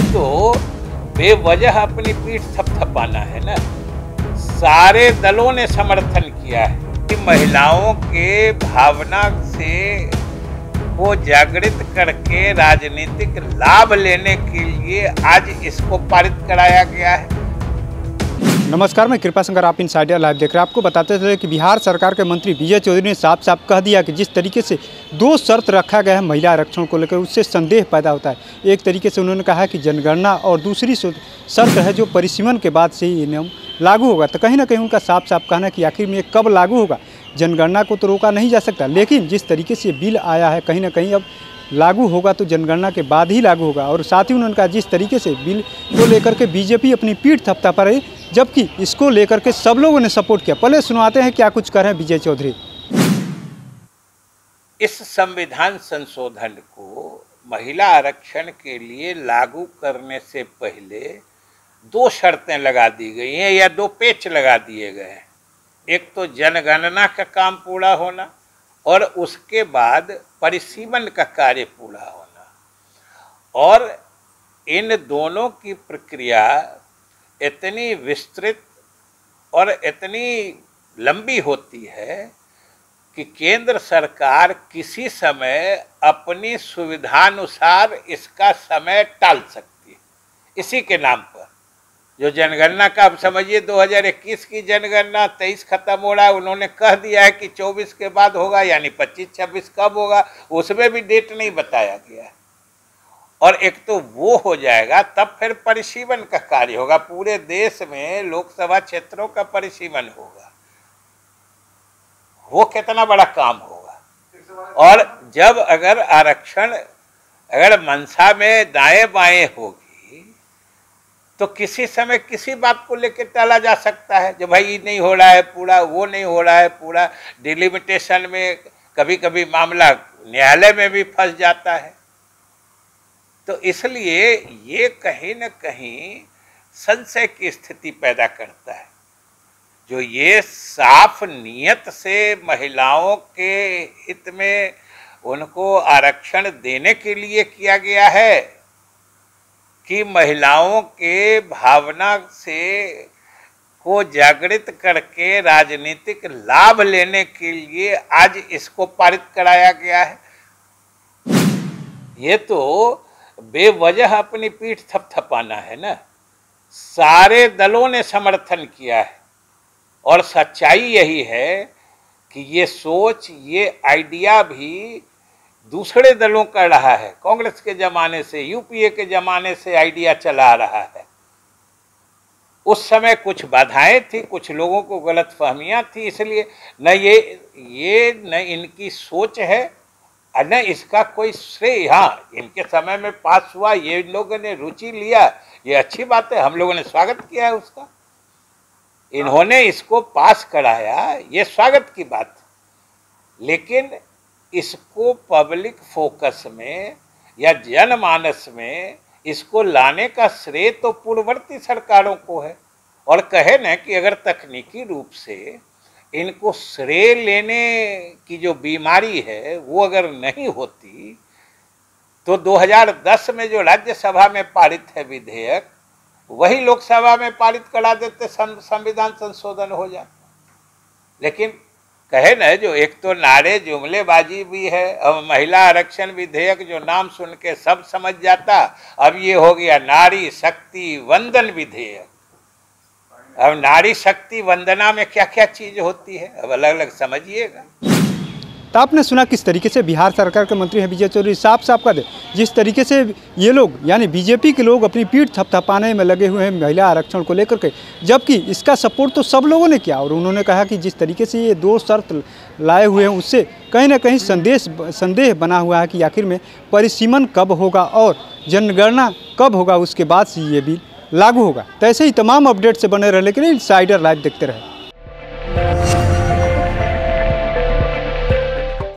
ये तो बेवजह अपनी पीठ थपथपाना है ना। सारे दलों ने समर्थन किया है कि महिलाओं के भावना से को जागृत करके राजनीतिक लाभ लेने के लिए आज इसको पारित कराया गया है। नमस्कार, मैं कृपा शंकर, आप इनसाइडर लाइव देख रहे हैं। आपको बताते चले कि बिहार सरकार के मंत्री विजय चौधरी ने साफ साफ कह दिया कि जिस तरीके से दो शर्त रखा गया है महिला आरक्षण को लेकर, उससे संदेह पैदा होता है। एक तरीके से उन्होंने कहा कि जनगणना और दूसरी शर्त है जो परिसीमन के बाद से ही नियम लागू होगा। तो कहीं ना कहीं उनका साफ साफ कहना कि आखिर में कब लागू होगा, जनगणना को तो रोका नहीं जा सकता, लेकिन जिस तरीके से बिल आया है कहीं ना कहीं अब लागू होगा तो जनगणना के बाद ही लागू होगा। और साथ ही उन्होंने कहा जिस तरीके से बिल को लेकर के बीजेपी अपनी पीठ थपथपा रही, जबकि इसको लेकर के सब लोगों ने सपोर्ट किया। पहले सुनाते हैं क्या कुछ कर रहे हैं विजय चौधरी। इस संविधान संशोधन को महिला आरक्षण के लिए लागू करने से पहले दो शर्तें लगा दी गई हैं या दो पेच लगा दिए गए हैं। एक तो जनगणना का काम पूरा होना और उसके बाद परिसीमन का कार्य पूरा होना, और इन दोनों की प्रक्रिया इतनी विस्तृत और इतनी लंबी होती है कि केंद्र सरकार किसी समय अपनी सुविधानुसार इसका समय टाल सकती है। इसी के नाम पर जो जनगणना का, आप समझिए 2021 की जनगणना 23 खत्म हो रहा है, उन्होंने कह दिया है कि 24 के बाद होगा, यानी 25-26 कब होगा उसमें भी डेट नहीं बताया गया है। और एक तो वो हो जाएगा, तब फिर परिसीमन का कार्य होगा, पूरे देश में लोकसभा क्षेत्रों का परिसीमन होगा। वो कितना बड़ा काम होगा। और जब अगर आरक्षण अगर मनसा में दाएं बाएं होगी तो किसी समय किसी बात को लेकर टाला जा सकता है, जो भाई ये नहीं हो रहा है पूरा, वो नहीं हो रहा है पूरा। डिलिमिटेशन में कभी कभी मामला न्यायालय में भी फंस जाता है। तो इसलिए ये कहीं न कहीं संशय की स्थिति पैदा करता है। जो ये साफ नियत से महिलाओं के हित में उनको आरक्षण देने के लिए किया गया है कि महिलाओं के भावना से को जागृत करके राजनीतिक लाभ लेने के लिए आज इसको पारित कराया गया है। ये तो बेवजह अपनी पीठ थपथपाना है ना। सारे दलों ने समर्थन किया है और सच्चाई यही है कि ये सोच, ये आइडिया भी दूसरे दलों का रहा है। कांग्रेस के जमाने से, यूपीए के जमाने से आइडिया चला रहा है। उस समय कुछ बाधाएं थी, कुछ लोगों को गलतफहमियां थी, इसलिए न ये न इनकी सोच है न इसका कोई श्रेय। हाँ, इनके समय में पास हुआ, ये लोगों ने रुचि लिया, ये अच्छी बात है, हम लोगों ने स्वागत किया है उसका। इन्होंने इसको पास कराया, ये स्वागत की बात। लेकिन इसको पब्लिक फोकस में या जनमानस में इसको लाने का श्रेय तो पूर्ववर्ती सरकारों को है। और कहे न कि अगर तकनीकी रूप से इनको श्रेय लेने की जो बीमारी है वो अगर नहीं होती तो 2010 में जो राज्यसभा में पारित है विधेयक, वही लोकसभा में पारित करा देते, संविधान संशोधन हो जाता। लेकिन कहे न, जो एक तो नारे जुमलेबाजी भी है। अब महिला आरक्षण विधेयक जो नाम सुन के सब समझ जाता, अब ये हो गया नारी शक्ति वंदन विधेयक। अब नारी शक्ति वंदना में क्या क्या चीज होती है, अब अलग अलग समझिएगा। तो आपने सुना किस तरीके से बिहार सरकार के मंत्री हैं विजय चौधरी, साफ साफ कर दे जिस तरीके से ये लोग यानी बीजेपी के लोग अपनी पीठ थपथपाने में लगे हुए हैं महिला आरक्षण को लेकर के, जबकि इसका सपोर्ट तो सब लोगों ने किया। और उन्होंने कहा कि जिस तरीके से ये दो शर्त लाए हुए हैं उससे कहीं ना कहीं संदेह बना हुआ है कि आखिर में परिसीमन कब होगा और जनगणना कब होगा, उसके बाद से ये बिल लागू होगा। तो ऐसे ही तमाम अपडेट से बने रहने के लिए इनसाइडर लाइव देखते रहे।